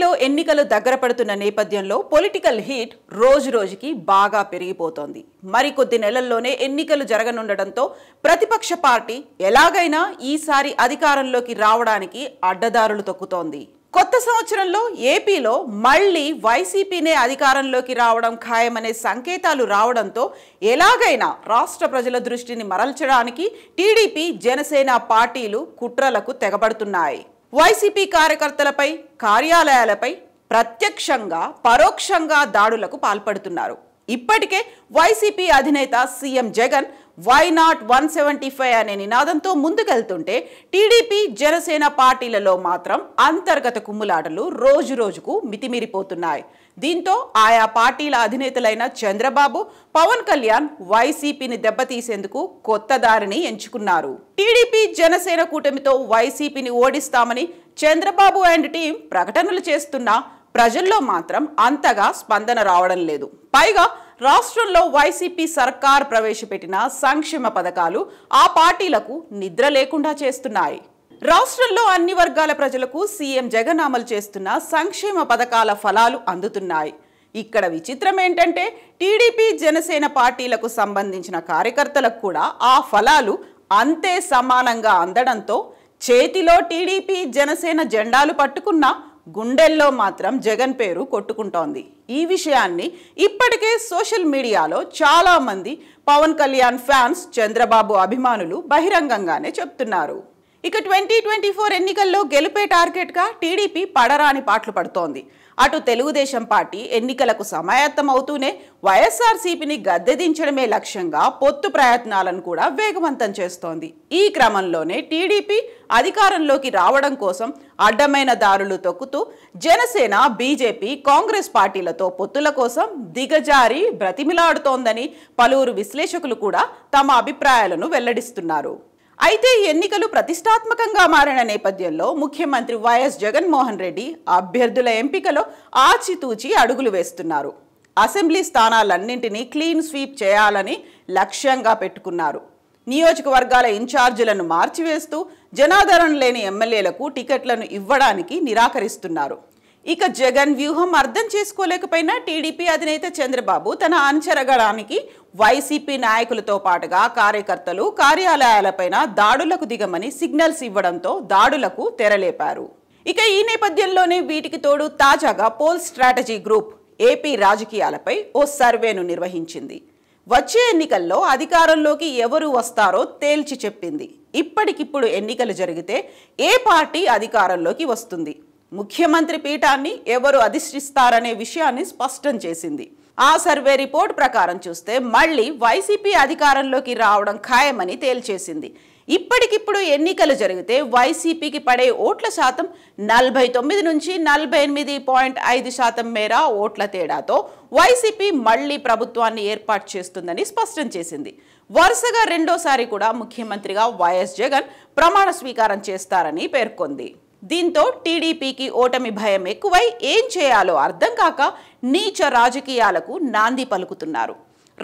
ఏపీలో ఎన్నికలు దగ్గర పడుతున్న నేపథ్యంలో పొలిటికల్ హీట్ రోజురోజుకి బాగా పెరిగిపోతోంది. మరికొద్ది నెలల్లోనే ఎన్నికలు జరగనుండటంతో ప్రతిపక్ష పార్టీ ఎలాగైనా ఈసారి అధికారంలోకి రావడానికి అడ్డదారులు తొక్కుతోంది. కొత్త సంవత్సరంలో ఏపీలో మళ్లీ వైసీపీనే అధికారంలోకి రావడం ఖాయమనే సంకేతాలు రావడంతో ఎలాగైనా రాష్ట్ర ప్రజల దృష్టిని మరల్చడానికి టీడీపీ, జనసేన పార్టీలు కుట్రలకు తెగబడుతున్నాయి. వైసీపీ కార్యకర్తలపై, కార్యాలయాలపై ప్రత్యక్షంగా, పరోక్షంగా దాడులకు పాల్పడుతున్నారు. ఇప్పటికే వైసీపీ అధినేత సీఎం జగన్ వై నాట్ 175 అనే నినాదంతో ముందుకెళ్తుంటే, టీడీపీ, జనసేన పార్టీలలో మాత్రం అంతర్గత కుమ్ములాటలు రోజు రోజుకు మితిమీరిపోతున్నాయి. దీంతో ఆయా పార్టీల అధినేతలైన చంద్రబాబు, పవన్ కళ్యాణ్ వైసీపీని దెబ్బతీసేందుకు కొత్త దారిని ఎంచుకున్నారు. టీడీపీ, జనసేన కూటమితో వైసీపీని ఓడిస్తామని చంద్రబాబు అండ్ టీం ప్రకటనలు చేస్తున్నా ప్రజల్లో మాత్రం అంతగా స్పందన రావడం లేదు. పైగా రాష్ట్రంలో వైసీపీ సర్కార్ ప్రవేశపెట్టిన సంక్షేమ పథకాలు ఆ పార్టీలకు నిద్ర లేకుండా చేస్తున్నాయి. రాష్ట్రంలో అన్ని వర్గాల ప్రజలకు సీఎం జగన్ అమలు చేస్తున్న సంక్షేమ పథకాల ఫలాలు అందుతున్నాయి. ఇక్కడ విచిత్రం ఏంటంటే, టీడీపీ, జనసేన పార్టీలకు సంబంధించిన కార్యకర్తలకు కూడా ఆ ఫలాలు అంతే సమానంగా అందడంతో చేతిలో టీడీపీ, జనసేన జెండాలు పట్టుకున్న గుండెల్లో మాత్రం జగన్ పేరు కొట్టుకుంటోంది. ఈ విషయాన్ని ఇప్పటికే సోషల్ మీడియాలో చాలామంది పవన్ కళ్యాణ్ ఫ్యాన్స్, చంద్రబాబు అభిమానులు బహిరంగంగానే చెప్తున్నారు. ఇక 2024 ఎన్నికల్లో గెలుపే టార్గెట్గా టీడీపీ పడరాని పాటలు పడుతోంది. అటు తెలుగుదేశం పార్టీ ఎన్నికలకు సమాయత్తమవుతూనే వైఎస్ఆర్సీపీని గద్దెదించడమే లక్ష్యంగా పొత్తు ప్రయత్నాలను కూడా వేగవంతం చేస్తోంది. ఈ క్రమంలోనే టీడీపీ అధికారంలోకి రావడం కోసం అడ్డమైన దారులు తొక్కుతూ జనసేన, బీజేపీ, కాంగ్రెస్ పార్టీలతో పొత్తుల కోసం దిగజారి బ్రతిమిలాడుతోందని పలువురు విశ్లేషకులు కూడా తమ అభిప్రాయాలను వెల్లడిస్తున్నారు. అయితే ఎన్నికలు ప్రతిష్టాత్మకంగా మారిన నేపథ్యంలో ముఖ్యమంత్రి వైఎస్ జగన్మోహన్ రెడ్డి అభ్యర్థుల ఎంపికలో ఆచితూచి అడుగులు వేస్తున్నారు. అసెంబ్లీ స్థానాలన్నింటినీ క్లీన్ స్వీప్ చేయాలని లక్ష్యంగా పెట్టుకున్నారు. నియోజకవర్గాల ఇన్ఛార్జీలను మార్చివేస్తూ జనాదరణ లేని ఎమ్మెల్యేలకు టికెట్లను ఇవ్వడానికి నిరాకరిస్తున్నారు. ఇక జగన్ వ్యూహం అర్థం చేసుకోలేకపోయినా టీడీపీ అధినేత చంద్రబాబు తన అనుచరగణానికి వైసీపీ నాయకులతో పాటుగా కార్యకర్తలు, కార్యాలయాలపైన దాడులకు దిగమని సిగ్నల్స్ ఇవ్వడంతో దాడులకు తెరలేపారు. ఇక ఈ నేపథ్యంలోనే వీటికి తోడు తాజాగా పోల్ స్ట్రాటజీ గ్రూప్ ఏపీ రాజకీయాలపై ఓ సర్వేను నిర్వహించింది. వచ్చే ఎన్నికల్లో అధికారంలోకి ఎవరు వస్తారో తేల్చి చెప్పింది. ఇప్పటికిప్పుడు ఎన్నికలు జరిగితే ఏ పార్టీ అధికారంలోకి వస్తుంది, ముఖ్యమంత్రి పీఠాన్ని ఎవరు అధిష్టిస్తారనే విషయాన్ని స్పష్టం చేసింది. ఆ సర్వే రిపోర్ట్ ప్రకారం చూస్తే మళ్లీ వైసీపీ అధికారంలోకి రావడం ఖాయమని తేల్చేసింది. ఇప్పటికిప్పుడు ఎన్నికలు జరిగితే వైసీపీకి పడే ఓట్ల శాతం 49 నుంచి 48.5% మేర ఓట్ల తేడాతో వైసీపీ మళ్లీ ప్రభుత్వాన్ని ఏర్పాటు చేస్తుందని స్పష్టం చేసింది. వరుసగా రెండోసారి కూడా ముఖ్యమంత్రిగా వైఎస్ జగన్ ప్రమాణ స్వీకారం చేస్తారని పేర్కొంది. దీంతో టీడీపీకి ఓటమి భయం ఎక్కువై ఏం చేయాలో అర్థం కాక నీచ రాజకీయాలకు నాంది పలుకుతున్నారు.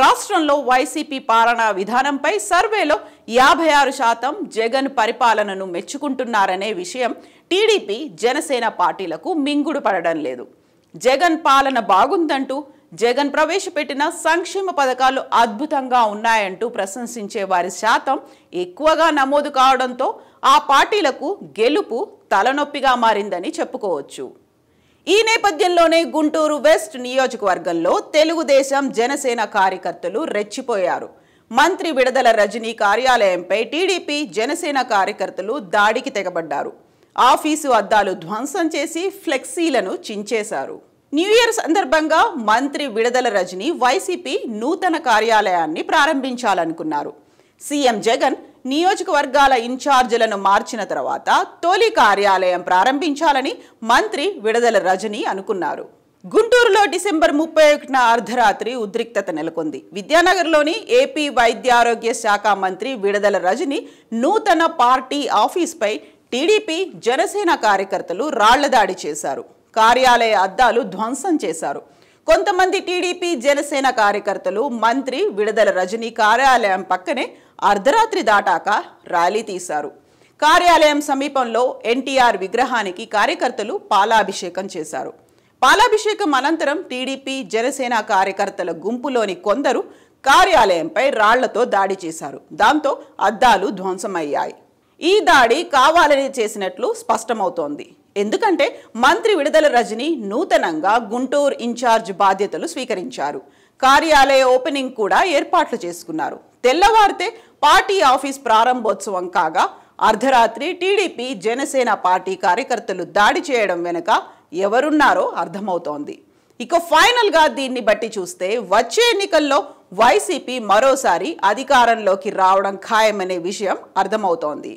రాష్ట్రంలో వైసీపీ పాలనా విధానంపై సర్వేలో 56% జగన్ పరిపాలనను మెచ్చుకుంటున్నారనే విషయం టీడీపీ, జనసేన పార్టీలకు మింగుడు పడడం లేదు. జగన్ పాలన బాగుందంటూ, జగన్ ప్రవేశపెట్టిన సంక్షేమ పథకాలు అద్భుతంగా ఉన్నాయంటూ ప్రశంసించే వారి శాతం ఎక్కువగా నమోదు కావడంతో ఆ పార్టీలకు గెలుపు తలనొప్పిగా మారిందని చెప్పుకోవచ్చు. ఈ నేపథ్యంలోనే గుంటూరు వెస్ట్ నియోజకవర్గంలో తెలుగుదేశం, జనసేన కార్యకర్తలు రెచ్చిపోయారు. మంత్రి విడదల రజనీ కార్యాలయంపై టీడీపీ, జనసేన కార్యకర్తలు దాడికి తెగబడ్డారు. ఆఫీసు అద్దాలు ధ్వంసం చేసి ఫ్లెక్సీలను చించేశారు. న్యూ ఇయర్ సందర్భంగా మంత్రి విడదల రజనీ వైసీపీ నూతన కార్యాలయాన్ని ప్రారంభించాలనుకున్నారు. సీఎం జగన్ నియోజకవర్గాల ఇన్ఛార్జీలను మార్చిన తర్వాత తొలి కార్యాలయం ప్రారంభించాలని మంత్రి విడదల రజనీ అనుకున్నారు. గుంటూరులో డిసెంబర్ 31న అర్ధరాత్రి ఉద్రిక్తత నెలకొంది. విద్యానగర్లోని ఏపీ వైద్యారోగ్య శాఖ మంత్రి విడదల రజనీ నూతన పార్టీ ఆఫీస్పై టీడీపీ, జనసేన కార్యకర్తలు రాళ్లదాడి చేశారు. కార్యాలయ అద్దాలు ధ్వంసం చేశారు. కొంతమంది టీడీపీ, జనసేన కార్యకర్తలు మంత్రి విడదల రజనీ కార్యాలయం పక్కనే అర్ధరాత్రి దాటాక ర్యాలీ తీశారు. కార్యాలయం సమీపంలో ఎన్టీఆర్ విగ్రహానికి కార్యకర్తలు పాలాభిషేకం చేశారు. పాలాభిషేకం అనంతరం టీడీపీ జనసేన కార్యకర్తల గుంపులోని కొందరు కార్యాలయంపై రాళ్లతో దాడి చేశారు. దాంతో అద్దాలు ధ్వంసమయ్యాయి. ఈ దాడి కావాలని చేసినట్లు స్పష్టమవుతోంది. ఎందుకంటే మంత్రి విడుదల రజని నూతనంగా గుంటూరు ఇన్ఛార్జ్ బాధ్యతలు స్వీకరించారు. కార్యాలయ ఓపెనింగ్ కూడా ఏర్పాట్లు చేసుకున్నారు. తెల్లవారితే పార్టీ ఆఫీస్ ప్రారంభోత్సవం కాగా అర్ధరాత్రి టీడీపీ జనసేన పార్టీ కార్యకర్తలు దాడి చేయడం వెనుక ఎవరున్నారో అర్థమవుతోంది. ఇక ఫైనల్గా దీన్ని బట్టి చూస్తే వచ్చే ఎన్నికల్లో వైసీపీ మరోసారి అధికారంలోకి రావడం ఖాయమనే విషయం అర్థమవుతోంది.